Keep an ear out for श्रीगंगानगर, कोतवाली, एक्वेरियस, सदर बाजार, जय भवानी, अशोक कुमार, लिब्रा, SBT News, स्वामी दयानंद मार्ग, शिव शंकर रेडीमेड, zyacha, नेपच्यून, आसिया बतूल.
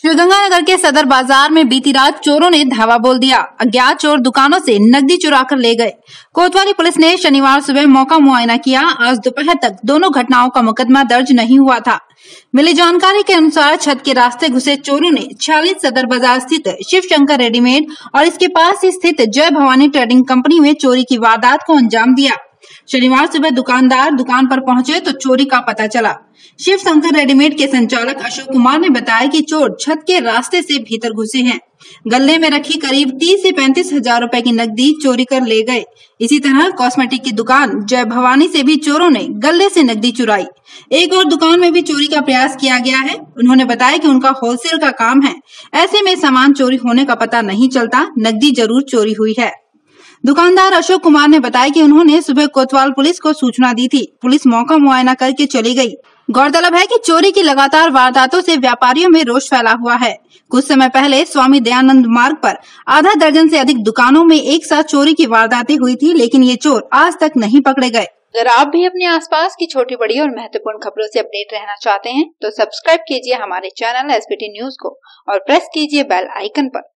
श्रीगंगानगर के सदर बाजार में बीती रात चोरों ने धावा बोल दिया। अज्ञात चोर दुकानों से नकदी चुरा कर ले गए। कोतवाली पुलिस ने शनिवार सुबह मौका मुआयना किया। आज दोपहर तक दोनों घटनाओं का मुकदमा दर्ज नहीं हुआ था। मिली जानकारी के अनुसार छत के रास्ते घुसे चोरों ने 46 सदर बाजार स्थित शिव शंकर रेडीमेड और इसके पास ही स्थित जय भवानी ट्रेडिंग कंपनी में चोरी की वारदात को अंजाम दिया। शनिवार सुबह दुकानदार दुकान पर पहुंचे तो चोरी का पता चला। शिव शंकर रेडीमेड के संचालक अशोक कुमार ने बताया कि चोर छत के रास्ते से भीतर घुसे हैं। गल्ले में रखी करीब 30 से 35 हजार रूपए की नकदी चोरी कर ले गए। इसी तरह कॉस्मेटिक की दुकान जय भवानी से भी चोरों ने गल्ले से नकदी चुराई। एक और दुकान में भी चोरी का प्रयास किया गया है। उन्होंने बताया कि उनका होलसेल का काम है, ऐसे में सामान चोरी होने का पता नहीं चलता, नकदी जरूर चोरी हुई है। दुकानदार अशोक कुमार ने बताया कि उन्होंने सुबह कोतवाल पुलिस को सूचना दी थी। पुलिस मौका मुआयना करके चली गई। गौरतलब है कि चोरी की लगातार वारदातों से व्यापारियों में रोष फैला हुआ है। कुछ समय पहले स्वामी दयानंद मार्ग पर आधा दर्जन से अधिक दुकानों में एक साथ चोरी की वारदातें हुई थी, लेकिन ये चोर आज तक नहीं पकड़े गए। अगर आप भी अपने आसपास की छोटी बड़ी और महत्वपूर्ण खबरों से अपडेट रहना चाहते हैं तो सब्सक्राइब कीजिए हमारे चैनल SBT News को और प्रेस कीजिए बेल आइकन पर।